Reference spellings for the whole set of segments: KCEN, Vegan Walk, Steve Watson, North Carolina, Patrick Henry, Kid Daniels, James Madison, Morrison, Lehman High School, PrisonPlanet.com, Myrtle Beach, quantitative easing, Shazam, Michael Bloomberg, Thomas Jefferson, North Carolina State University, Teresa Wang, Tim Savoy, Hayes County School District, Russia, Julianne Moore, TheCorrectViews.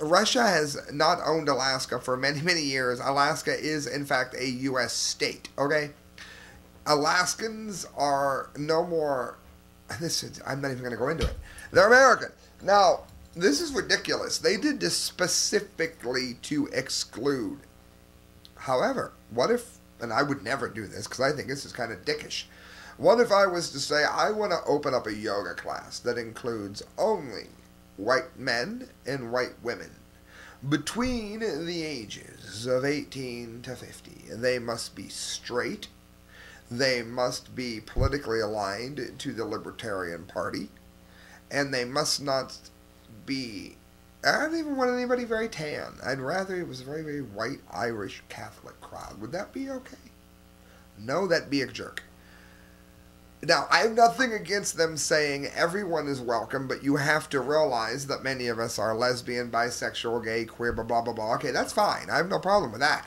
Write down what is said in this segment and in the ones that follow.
Russia has not owned Alaska for many, many years. Alaska is, in fact, a U.S. state, okay? Alaskans are no more... I'm not even going to go into it. They're American. Now, this is ridiculous. They did this specifically to exclude. However, what if... And I would never do this because I think this is kind of dickish. What if I was to say, I want to open up a yoga class that includes only white men and white women between the ages of 18 to 50. They must be straight. They must be politically aligned to the Libertarian Party. And they must not be... I don't even want anybody very tan. I'd rather it was a very, very white Irish Catholic crowd. Would that be okay? No, that'd be a jerk. Now, I have nothing against them saying everyone is welcome, but you have to realize that many of us are lesbian, bisexual, gay, queer, blah, blah, blah, blah. Okay, that's fine. I have no problem with that.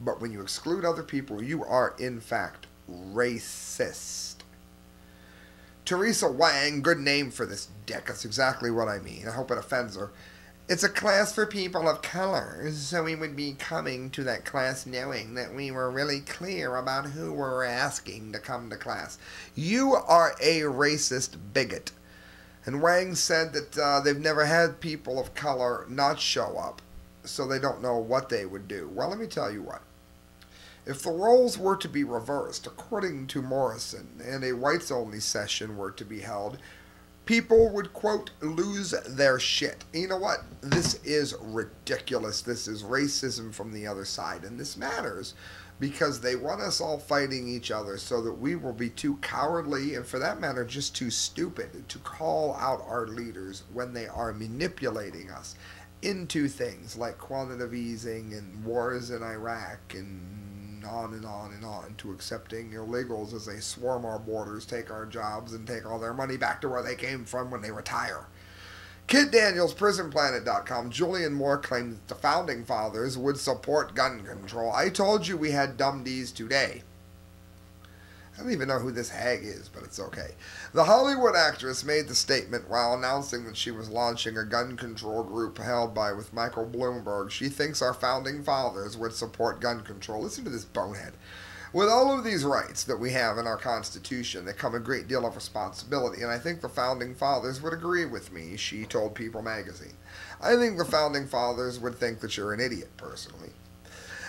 But when you exclude other people, you are, in fact, racist. Teresa Wang, good name for this dick. That's exactly what I mean. I hope it offends her. It's a class for people of color, so we would be coming to that class knowing that we were really clear about who we're asking to come to class. You are a racist bigot. And Wang said that they've never had people of color not show up, so they don't know what they would do. Well, let me tell you what. If the roles were to be reversed, according to Morrison, and a whites-only session were to be held, people would, quote, lose their shit. You know what? This is ridiculous. This is racism from the other side. And this matters because they want us all fighting each other so that we will be too cowardly and, for that matter, just too stupid to call out our leaders when they are manipulating us into things like quantitative easing and wars in Iraq and on and on and on, to accepting illegals as they swarm our borders, take our jobs, and take all their money back to where they came from when they retire. Kid Daniels, PrisonPlanet.com. Julianne Moore claimed that the Founding Fathers would support gun control. I told you we had dumb-dees today. I don't even know who this hag is, but it's okay. The Hollywood actress made the statement while announcing that she was launching a gun control group held by with Michael Bloomberg. She thinks our Founding Fathers would support gun control. Listen to this bonehead. With all of these rights that we have in our Constitution, there come a great deal of responsibility, and I think the Founding Fathers would agree with me, she told People magazine. I think the Founding Fathers would think that you're an idiot, personally.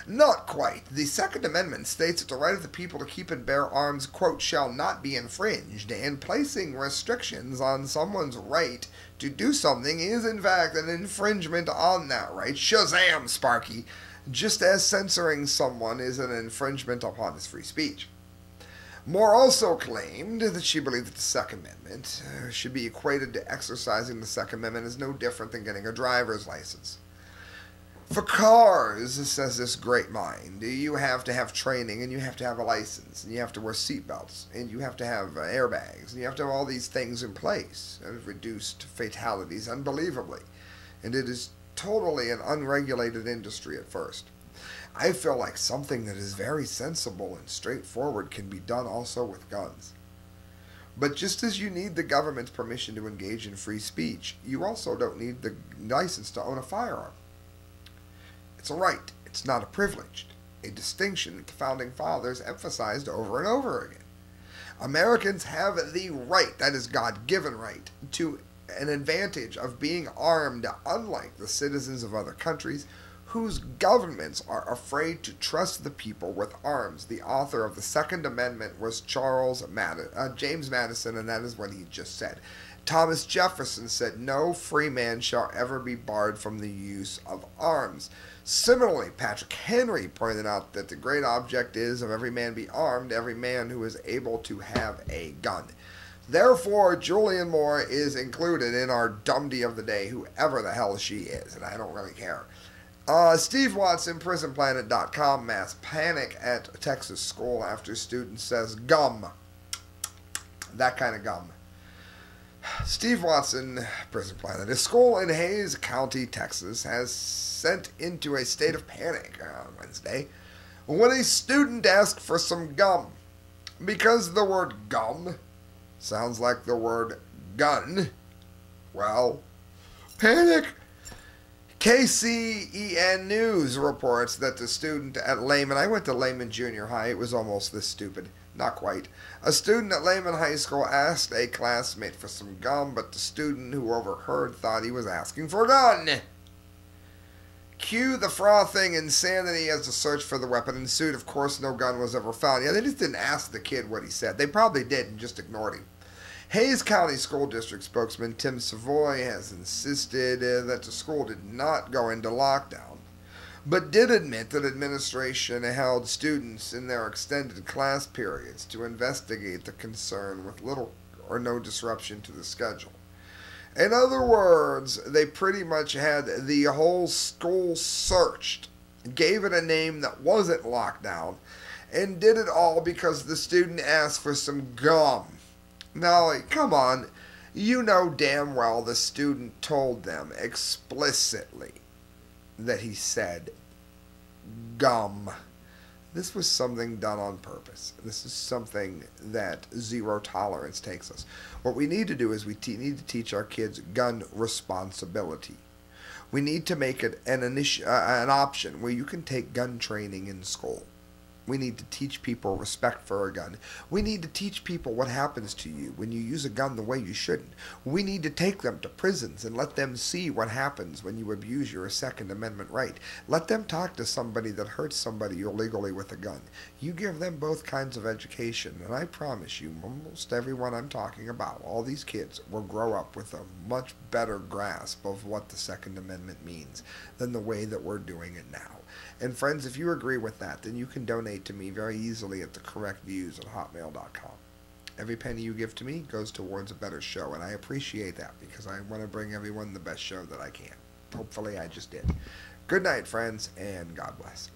Not quite. The Second Amendment states that the right of the people to keep and bear arms, quote, shall not be infringed, and placing restrictions on someone's right to do something is, in fact, an infringement on that right. Shazam, Sparky! Just as censoring someone is an infringement upon his free speech. Moore also claimed that she believed that the Second Amendment should be equated to exercising the Second Amendment is no different than getting a driver's license. For cars, says this great mind, you have to have training, and you have to have a license, and you have to wear seatbelts, and you have to have airbags, and you have to have all these things in place, and reduced fatalities unbelievably. And it is totally an unregulated industry at first. I feel like something that is very sensible and straightforward can be done also with guns. But just as you need the government's permission to engage in free speech, you also don't need the license to own a firearm. It's a right. It's not a privilege. A distinction that the Founding Fathers emphasized over and over again. Americans have the right, that is God-given right, to an advantage of being armed, unlike the citizens of other countries whose governments are afraid to trust the people with arms. The author of the Second Amendment was James Madison, and that is what he just said. Thomas Jefferson said, no free man shall ever be barred from the use of arms. Similarly, Patrick Henry pointed out that the great object is of every man be armed, every man who is able to have a gun. Therefore, Julianne Moore is included in our dumb-dee of the day, whoever the hell she is, and I don't really care. Steve Watson, PrisonPlanet.com, mass panic at Texas school after student says gum. That kind of gum. Steve Watson, Prison Planet. A school in Hayes County, Texas, has sent into a state of panic on Wednesday when a student asked for some gum. Because the word gum sounds like the word gun, well, Panic. KCEN News reports that the student at Lehman, I went to Lehman Junior High, it was almost this stupid, not quite. A student at Lehman High School asked a classmate for some gum, but the student who overheard thought he was asking for a gun. Cue the frothing insanity as the search for the weapon ensued. Of course, no gun was ever found. Yeah, they just didn't ask the kid what he said. They probably did and just ignored him. Hayes County School District spokesman Tim Savoy has insisted that the school did not go into lockdown, but did admit that administration held students in their extended class periods to investigate the concern with little or no disruption to the schedule. In other words, they pretty much had the whole school searched, gave it a name that wasn't lockdown, and did it all because the student asked for some gum. Now, come on, you know damn well the student told them explicitly that he said gum. This was something done on purpose. This is something that zero tolerance takes us. What we need to do is we need to teach our kids gun responsibility. We need to make it an option where you can take gun training in school. We need to teach people respect for a gun. We need to teach people what happens to you when you use a gun the way you shouldn't. We need to take them to prisons and let them see what happens when you abuse your Second Amendment right. Let them talk to somebody that hurts somebody illegally with a gun. You give them both kinds of education, and I promise you, almost everyone I'm talking about, all these kids, will grow up with a much better grasp of what the Second Amendment means than the way that we're doing it now. And friends, if you agree with that, then you can donate to me very easily at thecorrectviews@hotmail.com. Every penny you give to me goes towards a better show, and I appreciate that because I want to bring everyone the best show that I can. Hopefully I just did. Good night, friends, and God bless.